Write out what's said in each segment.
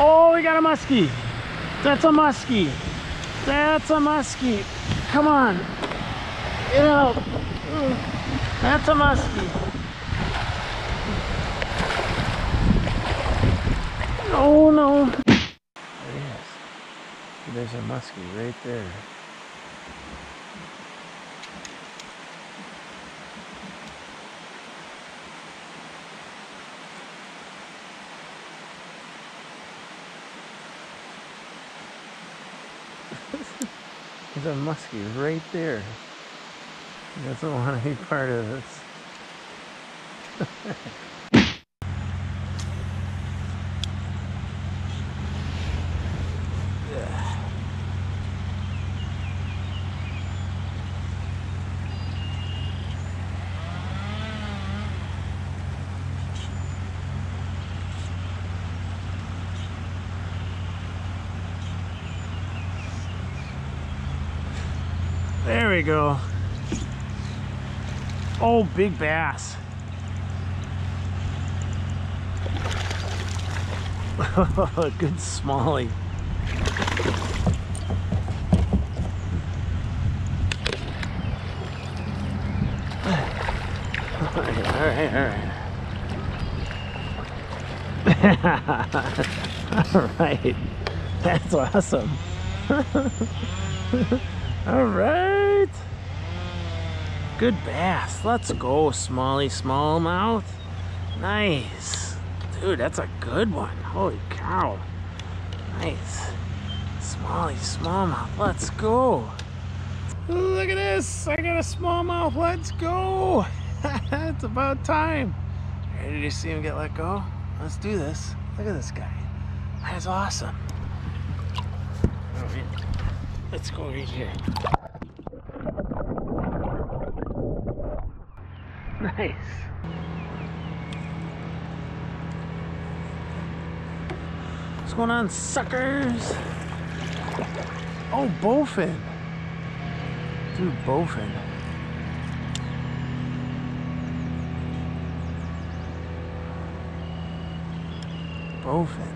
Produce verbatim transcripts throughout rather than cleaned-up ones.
Oh, we got a muskie. That's a muskie. That's a muskie. Come on. Get out. That's a muskie. Oh no. There it is. There's a muskie right there. There's a muskie right there. He doesn't want to be part of this. There we go. Oh, big bass. Good smallie. All right, all right, all right. All right. That's awesome. All right, good bass. Let's go, smallie, smallmouth. Nice, dude. That's a good one. Holy cow! Nice, smallie, smallmouth. Let's go. Look at this. I got a smallmouth. Let's go. It's about time. Ready to see him get let go? Let's do this. Look at this guy. That is awesome. All right. Let's go right here. Nice. What's going on, suckers? Oh, bowfin. Dude, bowfin. Bowfin.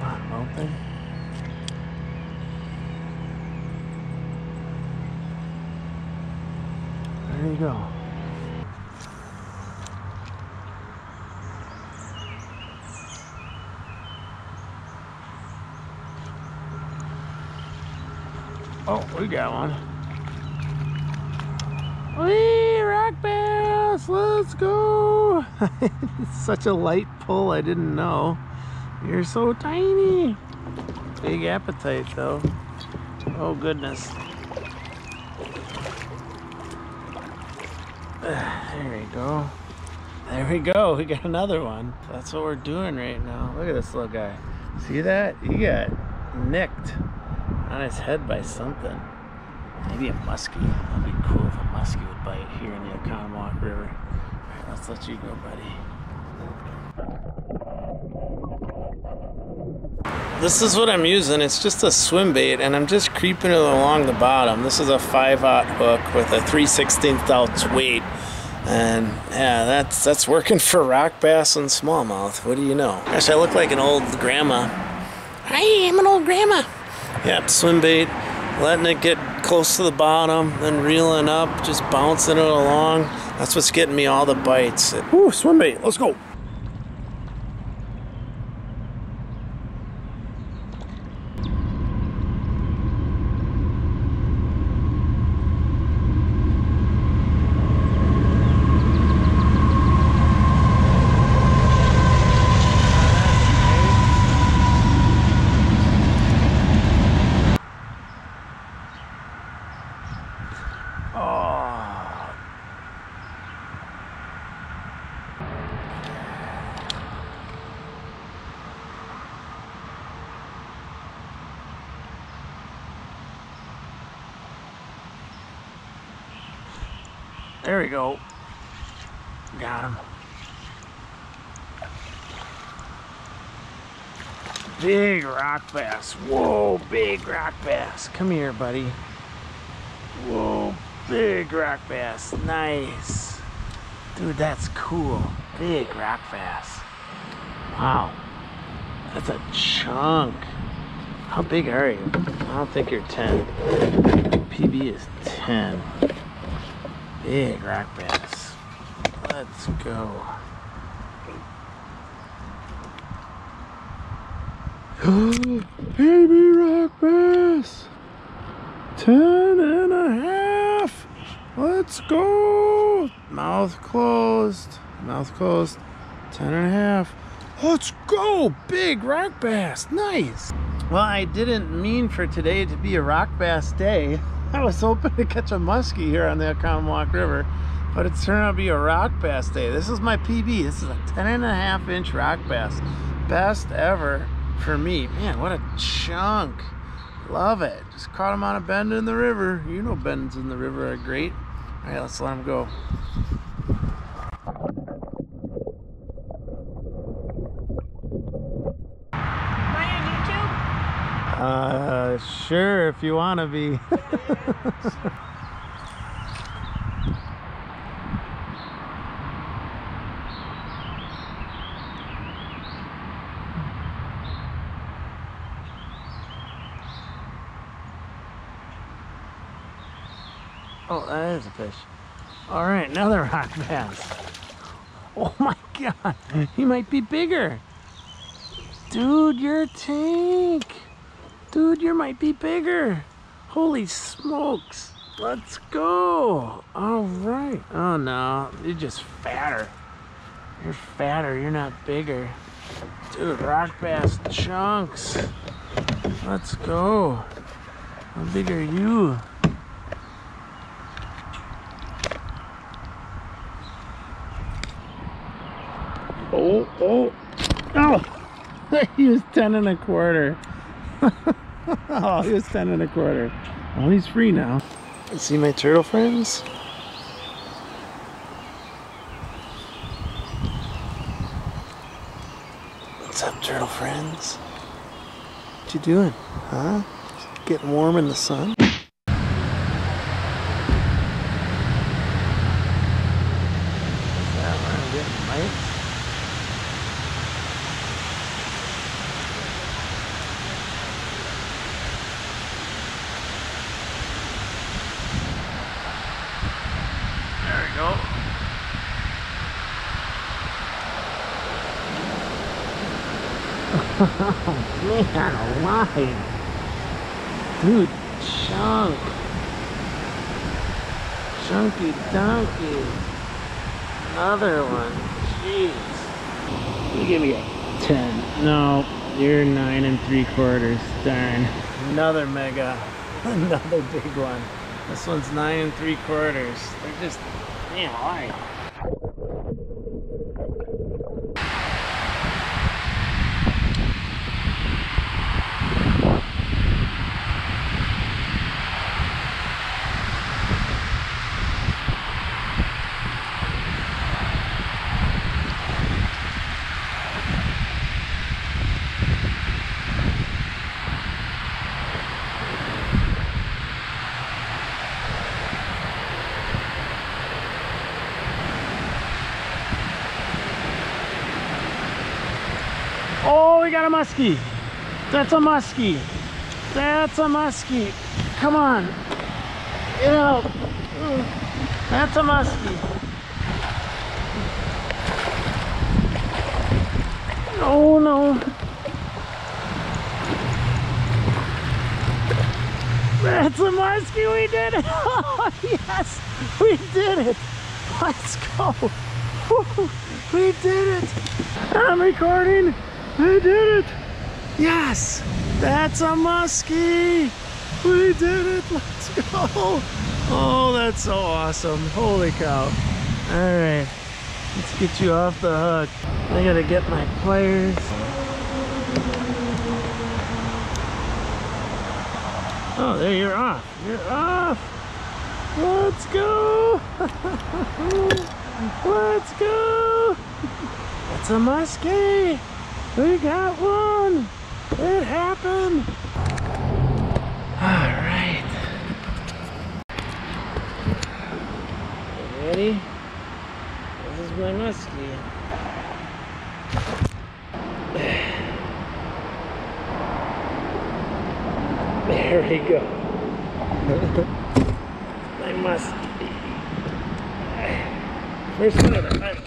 Come on, bowfin. There you go. Oh, we got one. Wee, rock bass, let's go. It's such a light pull, I didn't know. You're so tiny. Big appetite though. Oh goodness. There we go. There we go. We got another one. That's what we're doing right now. Look at this little guy. See that? He got nicked on his head by something. Maybe a muskie. That'd be cool if a muskie would bite here in the Oconomowoc River. All right, let's let you go, buddy. This is what I'm using. It's just a swim bait, and I'm just creeping it along the bottom. This is a five aught hook with a three sixteenths ounce weight. And yeah, that's that's working for rock bass and smallmouth. What do you know? Gosh, I look like an old grandma. I am an old grandma. Yep, swim bait, letting it get close to the bottom, then reeling up, just bouncing it along. That's what's getting me all the bites. Ooh, swim bait, let's go. There we go. Got him. Big rock bass. Whoa, big rock bass. Come here, buddy. Whoa, big rock bass. Nice. Dude, that's cool. Big rock bass. Wow. That's a chunk. How big are you? I don't think you're ten. P B is ten. Big rock bass. Let's go. Baby rock bass. Ten and a half. Let's go. Mouth closed. Mouth closed. Ten and a half. Let's go. Big rock bass. Nice. Well, I didn't mean for today to be a rock bass day. I was hoping to catch a muskie here on the Oconomowoc River, but it's turned out to be a rock bass day. This is my P B. This is a ten and a half inch rock bass. Best ever for me. Man, what a chunk. Love it. Just caught him on a bend in the river. You know bends in the river are great. All right, let's let him go. Uh, sure, if you want to be. Oh, that is a fish. All right, another rock bass. Oh my God, he might be bigger. Dude, you're a tank. Dude, you might be bigger. Holy smokes. Let's go. All right. Oh, no. You're just fatter. You're fatter. You're not bigger. Dude, rock bass chunks. Let's go. How big are you? Oh, oh. Oh. He was ten and a quarter. Oh, he was ten and a quarter. Well, he's free now. See my turtle friends? What's up, turtle friends? What you doing? Huh? Just getting warm in the sun? Oh, man alive. Dude, chunk. Chunky donkey. Another one. Jeez. You give me a ten. No, you're nine and three quarters. Darn. Another mega. Another big one. This one's nine and three quarters. They're just, man alive. We got a muskie. That's a muskie. That's a muskie. Come on. Get out. That's a muskie. Oh no. That's a muskie. We did it. Oh yes. We did it. Let's go. We did it. I'm recording. I did it! Yes! That's a muskie! We did it! Let's go! Oh, that's so awesome! Holy cow! Alright, let's get you off the hook. I gotta get my pliers. Oh, there you're off! You're off! Let's go! Let's go! That's a muskie! We got one! It happened! Alright. Ready? This is my muskie. There we go. I must be. First one of the time.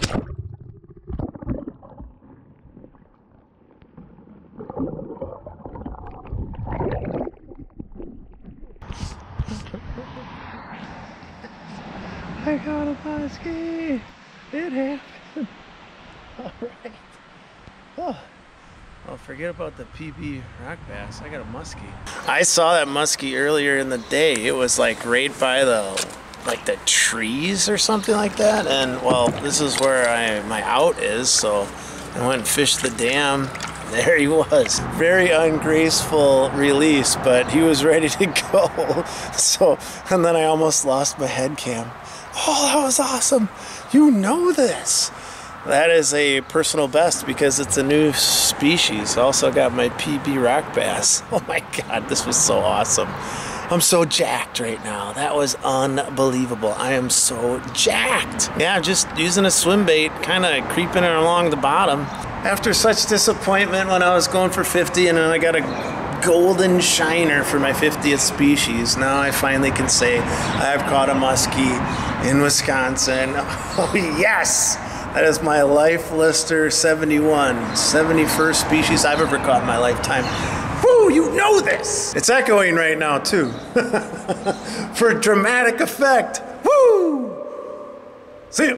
I got a body ski. It happened. All right. Oh, well, forget about the P B rock bass. I got a muskie. I saw that muskie earlier in the day. It was like right by the, like the trees or something like that. And well, this is where I my out is. So I went and fished the dam. There he was. Very ungraceful release, but he was ready to go. So, and then I almost lost my head cam. Oh, that was awesome. You know this. That is a personal best because it's a new species. I also got my P B rock bass. Oh my God, this was so awesome. I'm so jacked right now. That was unbelievable. I am so jacked. Yeah, just using a swim bait, kind of creeping it along the bottom. After such disappointment when I was going for fifty and then I got a golden shiner for my fiftieth species, now I finally can say I've caught a muskie in Wisconsin. Oh yes! That is my life lister seventy-one, seventy-first species I've ever caught in my lifetime. Woo, you know this! It's echoing right now too, for dramatic effect.